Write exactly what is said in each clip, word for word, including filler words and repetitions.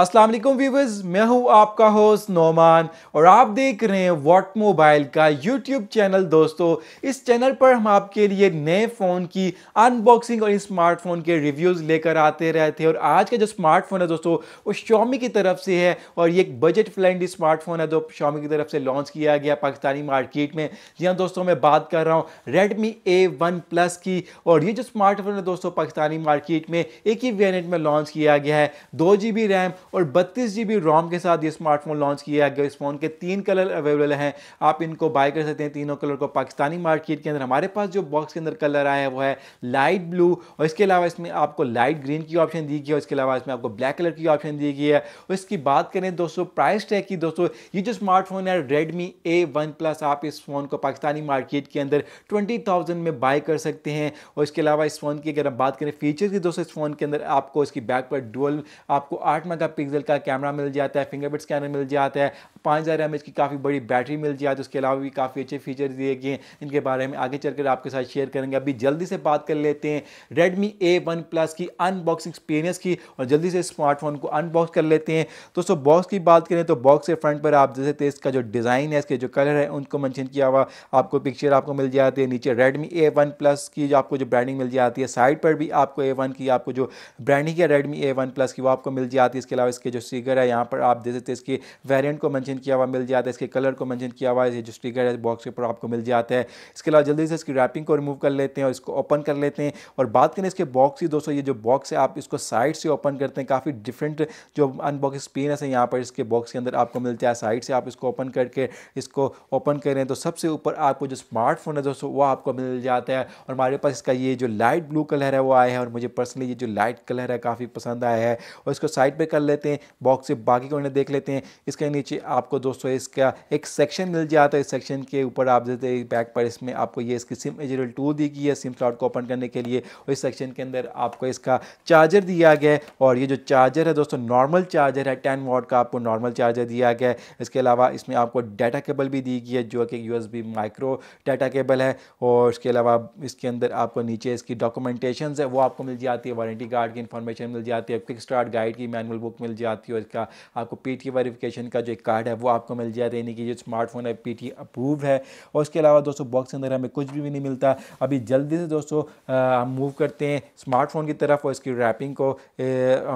अस्सलाम वालेकुम व्यूवर्स, मैं हूं आपका होस्ट नोमान और आप देख रहे हैं वाट मोबाइल का यूट्यूब चैनल। दोस्तों, इस चैनल पर हम आपके लिए नए फ़ोन की अनबॉक्सिंग और स्मार्टफोन के रिव्यूज़ लेकर आते रहते हैं। और आज का जो स्मार्टफोन है दोस्तों वो Xiaomi की तरफ से है और ये एक बजट फ्रेंडली स्मार्टफोन है जो Xiaomi की तरफ से लॉन्च किया गया पाकिस्तानी मार्केट में। जी हाँ दोस्तों, मैं बात कर रहा हूँ रेडमी ए वन प्लस की। और ये जो स्मार्टफोन है दोस्तों पाकिस्तानी मार्केट में एक ही वेरिएंट में लॉन्च किया गया है। दो जी बी रैम और बत्तीस जी बी रोम के साथ ये स्मार्टफोन लॉन्च किया गया। इस फोन के तीन कलर अवेलेबल हैं, आप इनको बाय कर सकते हैं। तीनों कलर को पाकिस्तानी मार्केट के अंदर हमारे पास जो बॉक्स के अंदर कलर आया है वो है लाइट ब्लू, और इसके अलावा इसमें आपको लाइट ग्रीन की ऑप्शन दी गई है, और इसके अलावा इसमें आपको ब्लैक कलर की ऑप्शन दी गई है। और इसकी बात करें दोस्तों प्राइस टैग की, दोस्तों ये जो स्मार्टफोन है रेडमी ए वन प्लस, आप इस फोन को पाकिस्तानी मार्केट के अंदर ट्वेंटी थाउजेंड में बाय कर सकते हैं। और इसके अलावा इस फोन की अगर हम बात करें फीचर्स की, दोस्तों इस फोन के अंदर आपको इसकी बैक पर डुअल आपको आठ मेगा पिक्सल का कैमरा मिल जाता है, फिंगरप्रिंट स्कैनर मिल जाता है, पाँच हज़ार एम एच की काफ़ी बड़ी बैटरी मिल जाती है। उसके अलावा भी काफ़ी अच्छे फीचर्स दिए गए हैं, इनके बारे में आगे चलकर आपके साथ शेयर करेंगे। अभी जल्दी से बात कर लेते हैं रेडमी ए वन प्लस की अनबॉक्सिंग एक्सपीरियंस की और जल्दी से स्मार्टफोन को अनबॉक्स कर लेते हैं। दोस्तों बॉक्स की बात करें तो बॉक्स के फ्रंट पर आप जैसे इसका जो डिज़ाइन है, इसके जो कलर है उनको मैंशन किया हुआ आपको पिक्चर आपको मिल जाती है। नीचे रेडमी ए वन प्लस की जो आपको जो ब्रांडिंग मिल जाती है, साइड पर भी आपको ए वन की आपको जो ब्रांडिंग है रेडमी ए वन प्लस की वो आपको मिल जाती है। इसके अलावा इसके जो स्टिकर है यहाँ पर आप देख सकते हैं, इसके वेरिएंट को मेंशन किया हुआ मिल जाता है, इसके कलर को मेंशन किया हुआ है, जो स्टिकर है बॉक्स के ऊपर आपको मिल जाता है। इसके अलावा जल्दी से इसकी रैपिंग को रिमूव कर लेते हैं और इसको ओपन कर लेते हैं। और बात करें इसके बॉक्स की, दोस्तों ये जो बॉक्स है आप इसको साइड से ओपन करते हैं, काफ़ी डिफरेंट जो अनबॉक्स एक्सपीरियंस है यहाँ पर इसके बॉक्स के अंदर आपको मिलता है। साइड से आप इसको ओपन करके इसको ओपन करें तो सबसे ऊपर आपको जो स्मार्टफोन है दोस्तों वो आपको मिल जाता है। और हमारे पास इसका ये जो लाइट ब्लू कलर है वो आया है, और मुझे पर्सनली ये जो लाइट कलर है काफ़ी पसंद आया है। और इसको साइड पर कर लेते हैं, बॉक्स से बाकी को देख लेते हैं। इसके नीचे आपको दोस्तों इसका एक सेक्शन मिल जाता है, इस सेक्शन के ऊपर आप देते हैं बैक पर, इसमें आपको ये इसकी सिम एजल टू दी गई है सिम स्लॉट को ओपन करने के लिए। और इस सेक्शन के अंदर आपको इसका चार्जर दिया गया है, और ये जो चार्जर है दोस्तों नॉर्मल चार्जर है, टेन वाट का आपको नॉर्मल चार्जर दिया गया है। इसके अलावा इसमें आपको डाटा केबल भी दी गई है जो कि U S B micro data cable है। और इसके अलावा इसके अंदर आपको नीचे इसकी डॉक्यूमेंटेशन है वो आपको मिल जाती है, वारंटी कार्ड की इन्फॉर्मेशन मिल जाती है, क्विक स्टार्ट गाइड की मैनुअल बुक मिल जाती है, और इसका आपको पीटी वेरिफिकेशन का जो एक कार्ड है वो आपको मिल जाता है, यानी कि जो स्मार्टफोन है पीटी अप्रूव्ड है। और इसके अलावा दोस्तों बॉक्स के अंदर हमें कुछ भी नहीं मिलता। अभी जल्दी से दोस्तों हम मूव करते हैं स्मार्टफोन की तरफ और इसकी रैपिंग को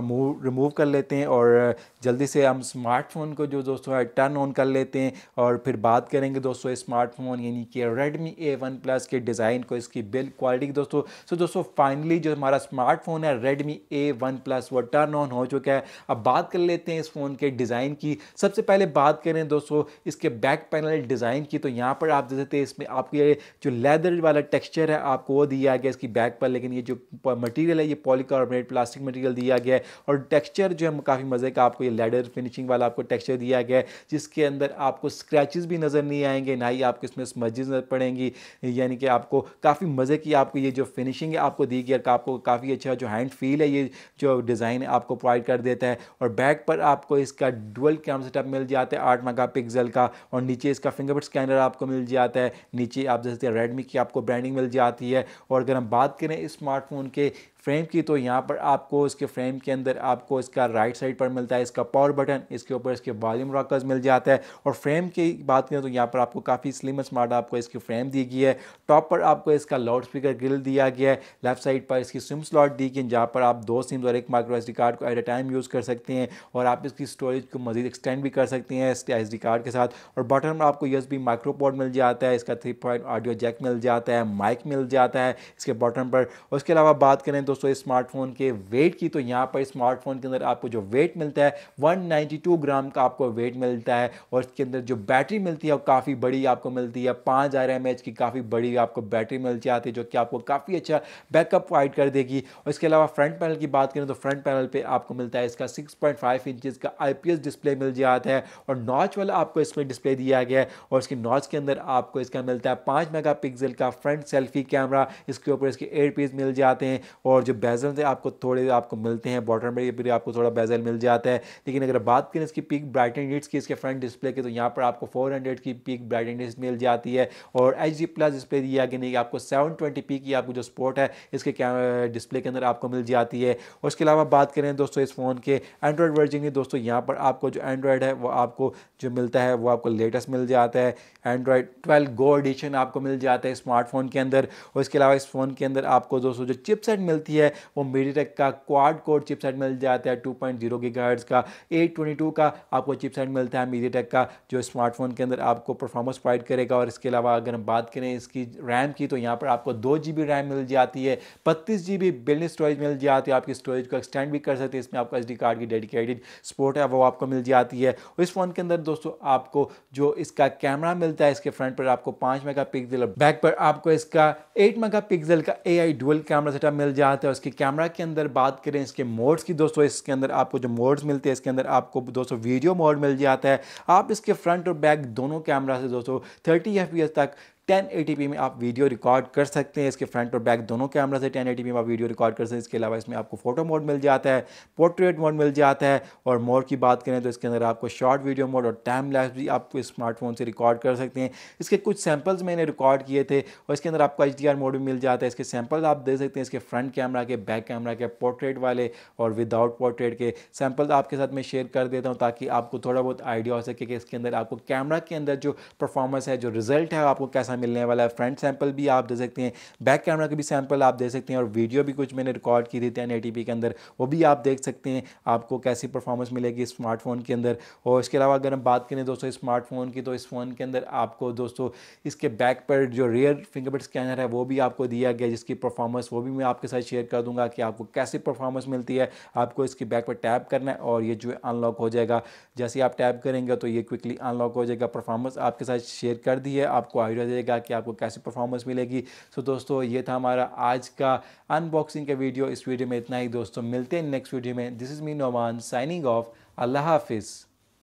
मूव रिमूव कर लेते हैं, और जल्दी से हम स्मार्टफोन को जो दोस्तों टर्न ऑन कर लेते हैं। और फिर बात करेंगे दोस्तों स्मार्टफोन यानी कि रेडमी ए वन प्लस के डिज़ाइन को, इसकी बिल्ड क्वालिटी दोस्तों। सो दोस्तों फाइनली जो हमारा स्मार्टफोन है रेडमी ए वन प्लस वो टर्न ऑन हो चुका है। अब बात कर लेते हैं इस फ़ोन के डिज़ाइन की। सबसे पहले बात करें दोस्तों इसके बैक पैनल डिज़ाइन की, तो यहाँ पर आप देख सकते हैं इसमें आपको ये जो लेदर वाला टेक्सचर है आपको वो दिया गया इसकी बैक पर, लेकिन ये जो मटेरियल है ये पॉलीकार्बोनेट प्लास्टिक मटेरियल दिया गया है। और टेक्सचर जो है काफ़ी मज़े का, आपको ये लेदर फिनिशिंग वाला आपको टेक्सचर दिया गया है, जिसके अंदर आपको स्क्रैचेस भी नज़र नहीं आएंगे, ना ही आपको इसमें स्मजेस नजर पड़ेंगी, यानी कि आपको काफ़ी मज़े की आपको ये जो फिनिशिंग है आपको दी गई, आपको काफ़ी अच्छा जो हैंड फील है ये जो डिज़ाइन है आपको प्रोवाइड कर देता है। और बैक पर आपको इसका डुअल कैमरा सेटअप मिल जाता है आठ मेगा पिक्सल का, और नीचे इसका फिंगरप्रिंट स्कैनर आपको मिल जाता है। नीचे आप जैसे रेडमी की आपको ब्रांडिंग मिल जाती है। और अगर हम बात करें स्मार्टफोन के फ्रेम की, तो यहाँ पर आपको इसके फ्रेम के अंदर आपको इसका राइट साइड पर मिलता है इसका पावर बटन, इसके ऊपर इसके वॉल्यूम रॉकर्स मिल जाता है। और फ्रेम की बात करें तो यहाँ पर आपको काफ़ी स्लिम स्मार्ट आपको इसकी फ्रेम दी गई है। टॉप पर आपको इसका लाउड स्पीकर ग्रिल दिया गया है। लेफ्ट साइड पर इसकी सिम स्लॉट दी गई है, जहाँ पर आप दो सिम्स और एक माइक्रो एसडी कार्ड को एट अ टाइम यूज़ कर सकते हैं, और आप इसकी स्टोरेज को मज़ीद एक्सटेंड भी कर सकते हैं एसडी कार्ड के साथ। और बॉटम पर आपको यूएसबी माइक्रो पोर्ट मिल जाता है, इसका थ्री पॉइंट ऑडियो जैक मिल जाता है, माइक मिल जाता है इसके बॉटम पर। और उसके अलावा बात करें तो दोस्तों स्मार्टफोन के वेट की, तो यहाँ पर स्मार्टफोन के अंदर आपको जो वेट मिलता है एक सौ बानवे ग्राम का आपको वेट मिलता है। और इसके अंदर जो बैटरी मिलती है वो काफ़ी बड़ी आपको मिलती है, पाँच हज़ार एम एच की काफ़ी बड़ी आपको बैटरी मिल जाती है, जो कि आपको काफ़ी अच्छा बैकअप प्रोवाइड कर देगी। और इसके अलावा फ्रंट पैनल की बात करें तो फ्रंट पैनल पर आपको मिलता है इसका सिक्स पॉइंट फाइव इंचज़ का आई पी एस डिस्प्ले मिल जाता है, और नॉच वाला आपको इसमें डिस्प्ले दिया गया है। और इसकी नॉच के अंदर आपको इसका मिलता है पाँच मेगा पिक्सल का फ्रंट सेल्फी कैमरा, इसके ऊपर इसके एयर पीस मिल जाते हैं। और और जो बेजल थे आपको थोड़े आपको मिलते हैं बॉटम में, फिर आपको थोड़ा बेजल मिल जाता है। लेकिन अगर बात करें इसकी पीक ब्राइटनेस यूनिट्स की, इसके फ्रंट डिस्प्ले की, तो यहाँ पर आपको फोर हंड्रेड की पीक ब्राइटनेस मिल जाती है और एच डी प्लस डिस्प्ले दिया गया नहीं आपको सेवन ट्वेंटी पी की आपको जो स्पोर्ट है इसके डिस्प्ले के अंदर आपको मिल जाती है। और इसके अलावा बात करें दोस्तों इस फ़ोन के एंड्रॉयड वर्जन की, दोस्तों यहाँ पर आपको जो एंड्रॉयड है वो आपको जो मिलता है वो आपको लेटेस्ट मिल जाता है, एंड्रॉयड ट्वेल्व गो एडिशन आपको मिल जाता है स्मार्टफोन के अंदर। और इसके अलावा इस फ़ोन के अंदर आपको दोस्तों जो चिपसेट मिलती है वो मीडियाटेक का क्वाड कोर चिपसेट मिल जाता है, टू पॉइंट जीरो गीगाहर्ट्ज़ का, एट ट्वेंटी टू का आपको चिपसेट मिलता है मीडियाटेक का, जो स्मार्टफोन के अंदर आपको परफॉर्मेंस प्रोवाइड करेगा। और इसके अलावा अगर हम बात करें इसकी रैम की, तो यहाँ पर आपको दो जी बी रैम मिल जाती है, बत्तीस जी बी बिल्ड स्टोरेज मिल जाती है, आपकी स्टोरेज को एक्सटेंड भी कर सकते हैं, इसमें आपको एस डी कार्ड की डेडिकेटेड सपोर्ट है वो आपको मिल जाती है। और इस फ़ोन के अंदर दोस्तों आपको जो इसका कैमरा मिलता है, इसके फ्रंट पर आपको पाँच मेगा पिक्सल और बैक पर आपको इसका एट मेगा पिक्सल का A I dual camera setup मिल जाता है। उसके कैमरा के अंदर बात करें इसके मोड्स की, दोस्तों इसके अंदर आपको जो मोड्स मिलते हैं इसके अंदर आपको दोस्तों वीडियो मोड मिल जाता है, आप इसके फ्रंट और बैक दोनों कैमरा से दोस्तों थर्टी एफ पी एस तक टेन एटी पी में आप वीडियो रिकॉर्ड कर सकते हैं, इसके फ्रंट और बैक दोनों कैमरा से टेन एटी पी में आप वीडियो रिकॉर्ड कर सकते हैं। इसके अलावा इसमें आपको फोटो मोड मिल जाता है, पोर्ट्रेट मोड मिल जाता है और मोड की बात करें तो इसके अंदर आपको शॉर्ट वीडियो मोड और टाइम लैप्स भी आपको स्मार्टफोन से रिकॉर्ड कर सकते हैं। इसके कुछ सैम्पल्स मैंने रिकॉर्ड किए थे और इसके अंदर आपको एच डी आर मोड भी मिल जाता है, इसके सैम्पल आप दे सकते हैं, इसके फ्रंट कैमरा के, बैक कैमरा के, पोर्ट्रेट वाले और विदाउट पोर्ट्रेट के सैम्पल आपके साथ मैं शेयर कर देता हूँ ताकि आपको थोड़ा बहुत आइडिया हो सके कि इसके अंदर आपको कैमरा के अंदर जो परफॉर्मेंस है, जो रिजल्ट है आपको कैसा मिलने वाला है। फ्रंट सैंपल भी आप दे सकते हैं, बैक कैमरा के भी सैंपल आप दे सकते हैं और वीडियो भी कुछ मैंने रिकॉर्ड की थी टेन एटी पी के अंदर, वो भी आप देख सकते हैं आपको कैसी परफॉर्मेंस मिलेगी स्मार्टफोन के अंदर। और इसके अलावा अगर हम बात करें दोस्तों स्मार्टफोन की, तो इस फ़ोन के अंदर आपको दोस्तों इसके बैक पर जो रियर फिंगरप्रिंट स्कैनर है वो भी आपको दिया गया, जिसकी परफॉर्मेंस वो भी मैं आपके साथ शेयर कर दूंगा कि आपको कैसी परफॉर्मेंस मिलती है। आपको इसके बैक पर टैप करना है और ये जो अनलॉक हो जाएगा, जैसे आप टैप करेंगे तो ये क्विकली अनलॉक हो जाएगा। परफॉर्मेंस आपके साथ शेयर कर दी है, आपको आइडिया देगा कि आपको कैसी परफॉर्मेंस मिलेगी। सो दोस्तों ये था हमारा आज का अनबॉक्सिंग का वीडियो। इस वीडियो में इतना ही दोस्तों, मिलते हैं नेक्स्ट वीडियो में। This is me Noman signing off. अल्लाह हाफिज़।